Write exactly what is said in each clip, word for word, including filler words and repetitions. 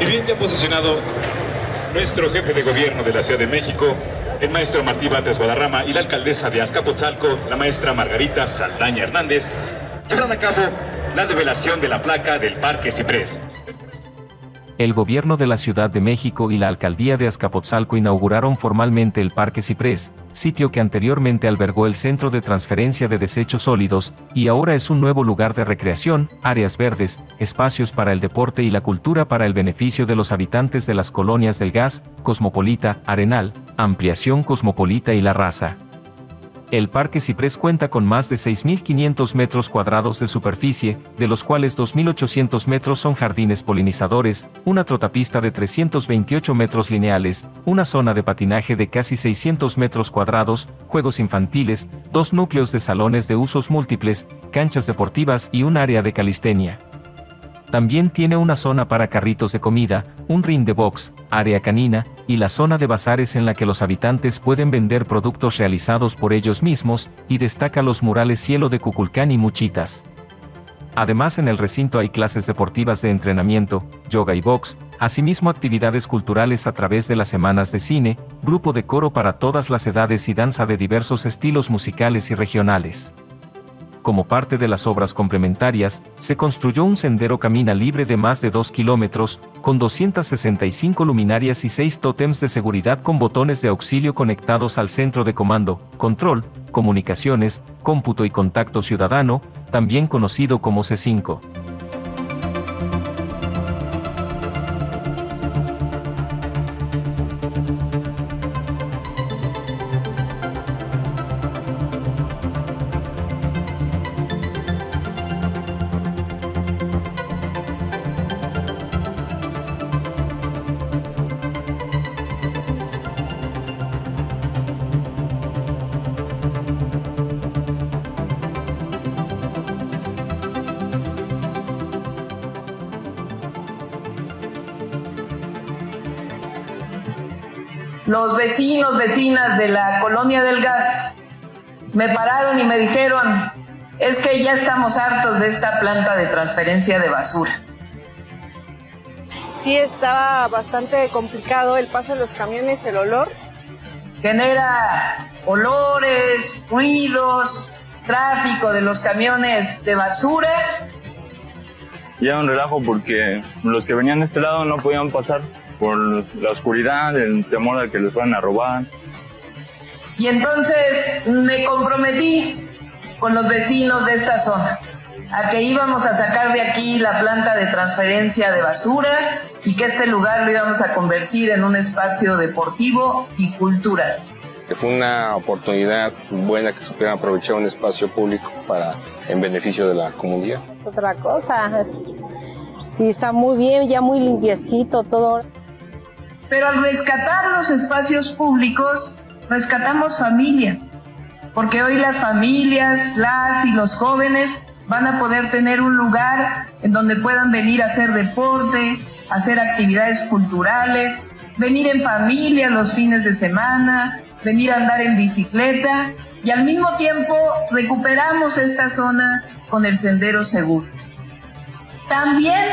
Y bien, ya posicionado nuestro jefe de gobierno de la Ciudad de México, el maestro Martí Bates Guadarrama, y la alcaldesa de Azcapotzalco, la maestra Margarita Saldaña Hernández, llevarán a cabo la develación de la placa del Parque Ciprés. El gobierno de la Ciudad de México y la alcaldía de Azcapotzalco inauguraron formalmente el Parque Ciprés, sitio que anteriormente albergó el Centro de Transferencia de Desechos Sólidos, y ahora es un nuevo lugar de recreación, áreas verdes, espacios para el deporte y la cultura para el beneficio de los habitantes de las colonias del Gas, Cosmopolita, Arenal, Ampliación Cosmopolita y La Raza. El Parque Ciprés cuenta con más de seis mil quinientos metros cuadrados de superficie, de los cuales dos mil ochocientos metros son jardines polinizadores, una trotapista de trescientos veintiocho metros lineales, una zona de patinaje de casi seiscientos metros cuadrados, juegos infantiles, dos núcleos de salones de usos múltiples, canchas deportivas y un área de calistenia. También tiene una zona para carritos de comida, un ring de box, área canina, y la zona de bazares en la que los habitantes pueden vender productos realizados por ellos mismos, y destaca los murales Cielo de Kukulcán y Muchitas. Además, en el recinto hay clases deportivas de entrenamiento, yoga y box, asimismo actividades culturales a través de las semanas de cine, grupo de coro para todas las edades y danza de diversos estilos musicales y regionales. Como parte de las obras complementarias, se construyó un sendero camina libre de más de dos kilómetros, con doscientas sesenta y cinco luminarias y seis tótems de seguridad con botones de auxilio conectados al centro de comando, control, comunicaciones, cómputo y contacto ciudadano, también conocido como C cinco. Los vecinos, vecinas de la colonia del Gas me pararon y me dijeron, es que ya estamos hartos de esta planta de transferencia de basura. Sí, estaba bastante complicado el paso de los camiones, el olor. Genera olores, ruidos, tráfico de los camiones de basura. Y era un relajo porque los que venían de este lado no podían pasar. Por la oscuridad, el temor al que les van a robar. Y entonces me comprometí con los vecinos de esta zona a que íbamos a sacar de aquí la planta de transferencia de basura y que este lugar lo íbamos a convertir en un espacio deportivo y cultural. Fue una oportunidad buena que supieran aprovechar un espacio público para en beneficio de la comunidad. Es otra cosa, es, sí, está muy bien, ya muy limpiecito todo. Pero al rescatar los espacios públicos, rescatamos familias, porque hoy las familias, las y los jóvenes van a poder tener un lugar en donde puedan venir a hacer deporte, hacer actividades culturales, venir en familia los fines de semana, venir a andar en bicicleta y al mismo tiempo recuperamos esta zona con el sendero seguro. También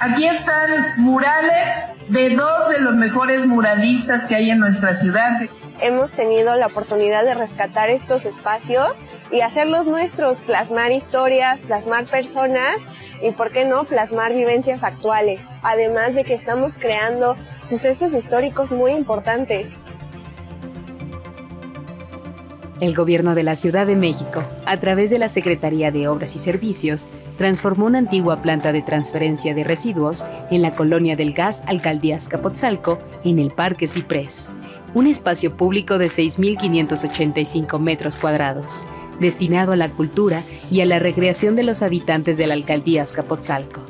aquí están murales de dos de los mejores muralistas que hay en nuestra ciudad. Hemos tenido la oportunidad de rescatar estos espacios y hacerlos nuestros, plasmar historias, plasmar personas y, ¿por qué no?, plasmar vivencias actuales. Además de que estamos creando sucesos históricos muy importantes. El Gobierno de la Ciudad de México, a través de la Secretaría de Obras y Servicios, transformó una antigua planta de transferencia de residuos en la colonia del Gas, Alcaldía Azcapotzalco, en el Parque Ciprés, un espacio público de seis mil quinientos ochenta y cinco metros cuadrados, destinado a la cultura y a la recreación de los habitantes de la Alcaldía Azcapotzalco.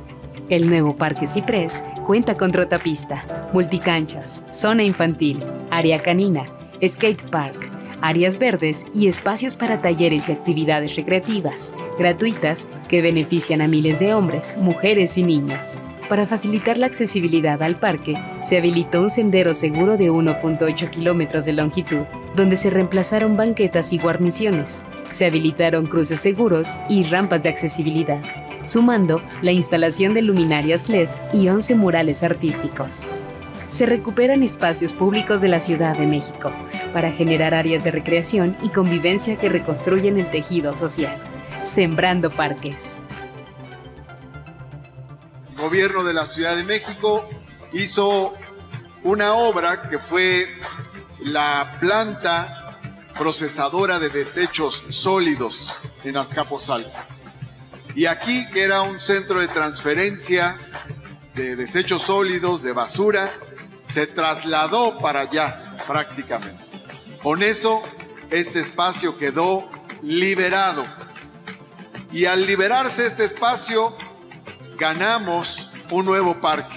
El nuevo Parque Ciprés cuenta con trotapista, multicanchas, zona infantil, área canina, skate park, áreas verdes y espacios para talleres y actividades recreativas, gratuitas, que benefician a miles de hombres, mujeres y niños. Para facilitar la accesibilidad al parque, se habilitó un sendero seguro de uno punto ocho kilómetros de longitud, donde se reemplazaron banquetas y guarniciones, se habilitaron cruces seguros y rampas de accesibilidad. sumando la instalación de luminarias L E D y once murales artísticos. Se recuperan espacios públicos de la Ciudad de México para generar áreas de recreación y convivencia que reconstruyen el tejido social, sembrando parques. El gobierno de la Ciudad de México hizo una obra que fue la planta procesadora de desechos sólidos en Azcapotzalco. Y aquí, que era un centro de transferencia de desechos sólidos, de basura, se trasladó para allá prácticamente. Con eso, este espacio quedó liberado. Y al liberarse este espacio, ganamos un nuevo parque.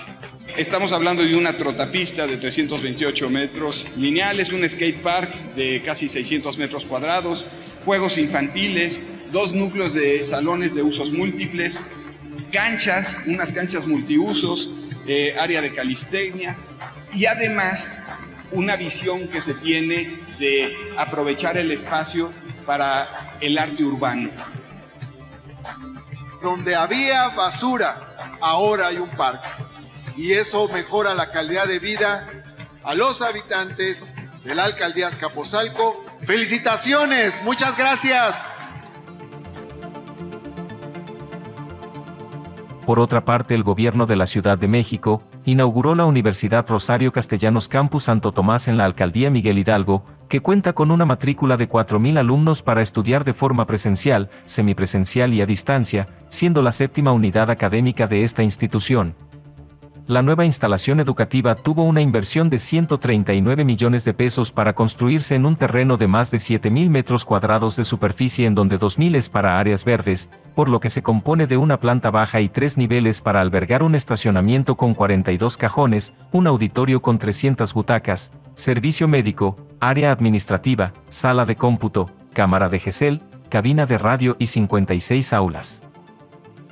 Estamos hablando de una trotapista de trescientos veintiocho metros lineales, un skate park de casi seiscientos metros cuadrados, juegos infantiles, dos núcleos de salones de usos múltiples, canchas, unas canchas multiusos, eh, área de calistenia y además una visión que se tiene de aprovechar el espacio para el arte urbano. Donde había basura, ahora hay un parque y eso mejora la calidad de vida a los habitantes de la alcaldía Azcapotzalco. ¡Felicitaciones! ¡Muchas gracias! Por otra parte, el gobierno de la Ciudad de México inauguró la Universidad Rosario Castellanos Campus Santo Tomás en la alcaldía Miguel Hidalgo, que cuenta con una matrícula de cuatro mil alumnos para estudiar de forma presencial, semipresencial y a distancia, siendo la séptima unidad académica de esta institución. La nueva instalación educativa tuvo una inversión de ciento treinta y nueve millones de pesos para construirse en un terreno de más de siete mil metros cuadrados de superficie, en donde dos mil es para áreas verdes, por lo que se compone de una planta baja y tres niveles para albergar un estacionamiento con cuarenta y dos cajones, un auditorio con trescientas butacas, servicio médico, área administrativa, sala de cómputo, cámara de gesell, cabina de radio y cincuenta y seis aulas.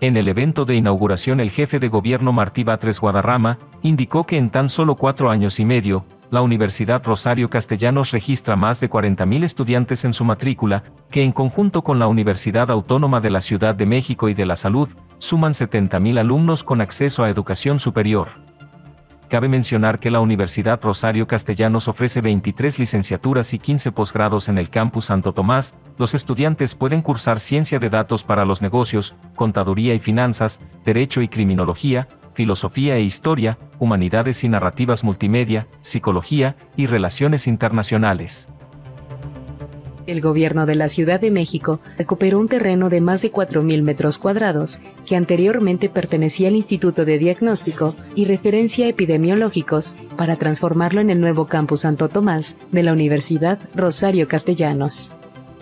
En el evento de inauguración, el jefe de gobierno Martí Bates Guadarrama indicó que en tan solo cuatro años y medio, la Universidad Rosario Castellanos registra más de cuarenta mil estudiantes en su matrícula, que en conjunto con la Universidad Autónoma de la Ciudad de México y de la Salud, suman setenta mil alumnos con acceso a educación superior. Cabe mencionar que la Universidad Rosario Castellanos ofrece veintitrés licenciaturas y quince posgrados en el Campus Santo Tomás. Los estudiantes pueden cursar Ciencia de Datos para los Negocios, Contaduría y Finanzas, Derecho y Criminología, Filosofía e Historia, Humanidades y Narrativas Multimedia, Psicología y Relaciones Internacionales. El gobierno de la Ciudad de México recuperó un terreno de más de cuatro mil metros cuadrados que anteriormente pertenecía al Instituto de Diagnóstico y Referencia Epidemiológicos para transformarlo en el nuevo Campus Santo Tomás de la Universidad Rosario Castellanos.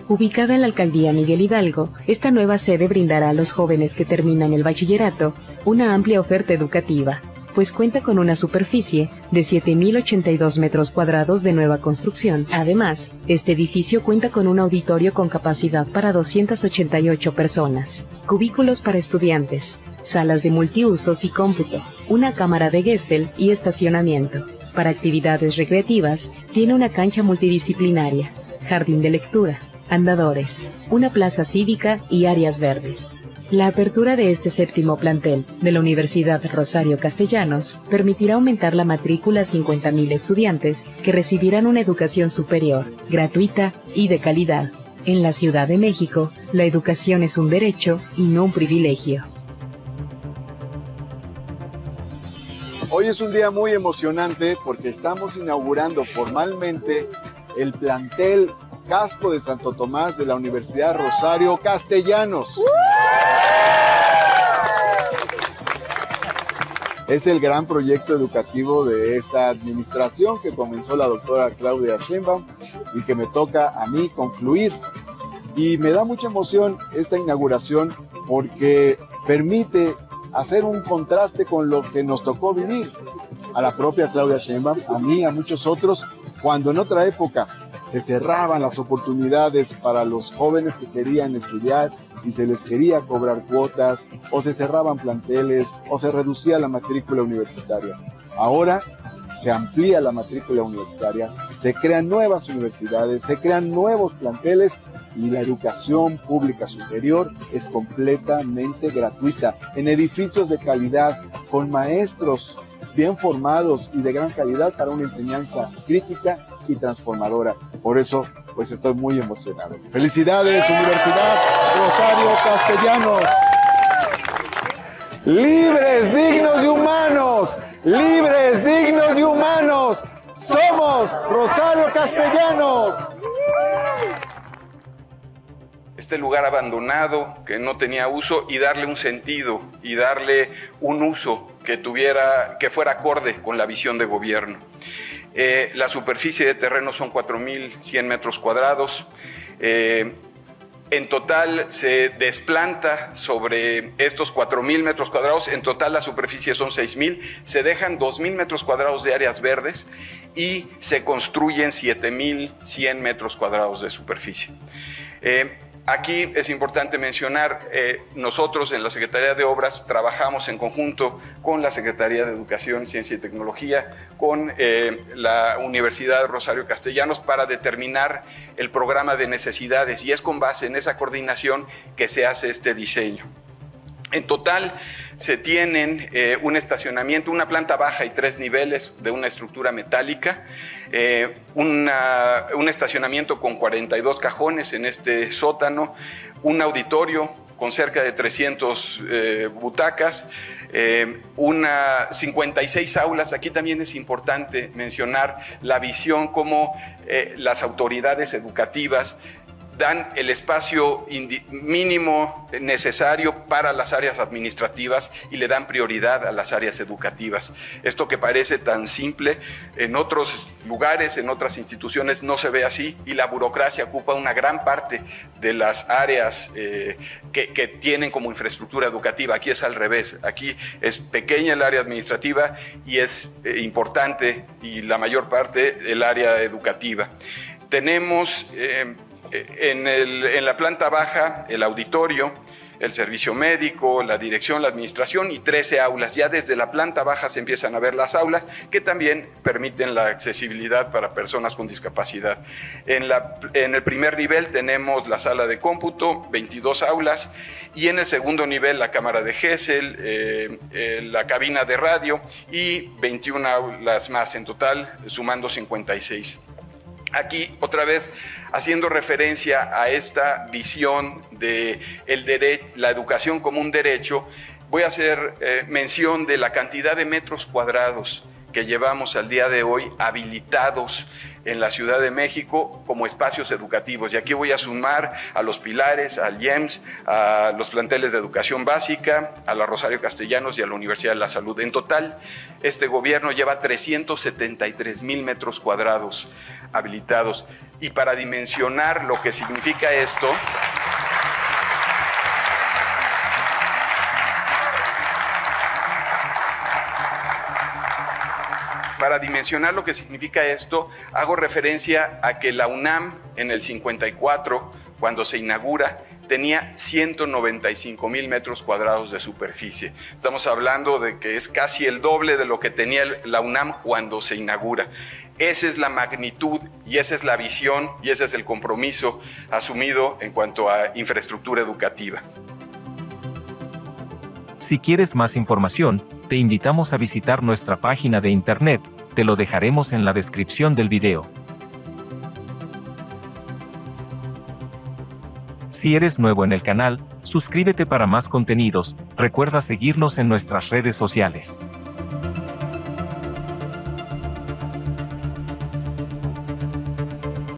Ubicada en la alcaldía Miguel Hidalgo, esta nueva sede brindará a los jóvenes que terminan el bachillerato una amplia oferta educativa, pues cuenta con una superficie de siete mil ochenta y dos metros cuadrados de nueva construcción. Además, este edificio cuenta con un auditorio con capacidad para doscientas ochenta y ocho personas, cubículos para estudiantes, salas de multiusos y cómputo, una cámara de gesell y estacionamiento. Para actividades recreativas, tiene una cancha multidisciplinaria, jardín de lectura, andadores, una plaza cívica y áreas verdes. La apertura de este séptimo plantel de la Universidad Rosario Castellanos permitirá aumentar la matrícula a cincuenta mil estudiantes que recibirán una educación superior, gratuita y de calidad. En la Ciudad de México, la educación es un derecho y no un privilegio. Hoy es un día muy emocionante porque estamos inaugurando formalmente el plantel Casco de Santo Tomás de la Universidad Rosario Castellanos. Es el gran proyecto educativo de esta administración que comenzó la doctora Claudia Sheinbaum y que me toca a mí concluir. Y me da mucha emoción esta inauguración porque permite hacer un contraste con lo que nos tocó vivir a la propia Claudia Sheinbaum, a mí, a muchos otros, cuando en otra época se cerraban las oportunidades para los jóvenes que querían estudiar y se les quería cobrar cuotas, o se cerraban planteles, o se reducía la matrícula universitaria. Ahora se amplía la matrícula universitaria, se crean nuevas universidades, se crean nuevos planteles y la educación pública superior es completamente gratuita, en edificios de calidad, con maestros bien formados y de gran calidad para una enseñanza crítica y transformadora. Por eso, pues estoy muy emocionado. ¡Felicidades, Universidad Rosario Castellanos! ¡Libres, dignos y humanos! ¡Libres, dignos y humanos! ¡Somos Rosario Castellanos! Este lugar abandonado que no tenía uso, y darle un sentido y darle un uso que tuviera, que fuera acorde con la visión de gobierno. Eh, la superficie de terreno son cuatro mil cien metros cuadrados. Eh, en total se desplanta sobre estos cuatro mil metros cuadrados. En total la superficie son seis mil. Se dejan dos mil metros cuadrados de áreas verdes y se construyen siete mil cien metros cuadrados de superficie. Eh, Aquí es importante mencionar, eh, nosotros en la Secretaría de Obras trabajamos en conjunto con la Secretaría de Educación, Ciencia y Tecnología, con eh, la Universidad Rosario Castellanos para determinar el programa de necesidades, y es con base en esa coordinación que se hace este diseño. En total se tienen eh, un estacionamiento, una planta baja y tres niveles de una estructura metálica, eh, una, un estacionamiento con cuarenta y dos cajones en este sótano, un auditorio con cerca de trescientas eh, butacas, eh, una cincuenta y seis aulas. Aquí también es importante mencionar la visión como eh, las autoridades educativas dan el espacio mínimo necesario para las áreas administrativas y le dan prioridad a las áreas educativas. Esto que parece tan simple, en otros lugares, en otras instituciones no se ve así, y la burocracia ocupa una gran parte de las áreas eh, que, que tienen como infraestructura educativa. Aquí es al revés, aquí es pequeña el área administrativa y es eh, importante, y la mayor parte, el área educativa. Tenemos... Eh, En, el, en la planta baja, el auditorio, el servicio médico, la dirección, la administración y trece aulas. Ya desde la planta baja se empiezan a ver las aulas, que también permiten la accesibilidad para personas con discapacidad. En, la, en el primer nivel tenemos la sala de cómputo, veintidós aulas, y en el segundo nivel la cámara de Gesell, eh, eh, la cabina de radio y veintiuna aulas más, en total sumando cincuenta y seis. Aquí, otra vez, haciendo referencia a esta visión de el derecho, la educación como un derecho, voy a hacer eh, mención de la cantidad de metros cuadrados que llevamos al día de hoy habilitados en la Ciudad de México como espacios educativos. Y aquí voy a sumar a los Pilares, al I E M S, a los planteles de educación básica, a la Rosario Castellanos y a la Universidad de la Salud. En total, este gobierno lleva trescientos setenta y tres mil metros cuadrados habilitados. Y para dimensionar lo que significa esto, para dimensionar lo que significa esto, hago referencia a que la UNAM en el cincuenta y cuatro, cuando se inaugura, tenía ciento noventa y cinco mil metros cuadrados de superficie. Estamos hablando de que es casi el doble de lo que tenía la UNAM cuando se inaugura. Esa es la magnitud y esa es la visión y ese es el compromiso asumido en cuanto a infraestructura educativa. Si quieres más información, te invitamos a visitar nuestra página de internet, te lo dejaremos en la descripción del video. Si eres nuevo en el canal, suscríbete para más contenidos, recuerda seguirnos en nuestras redes sociales.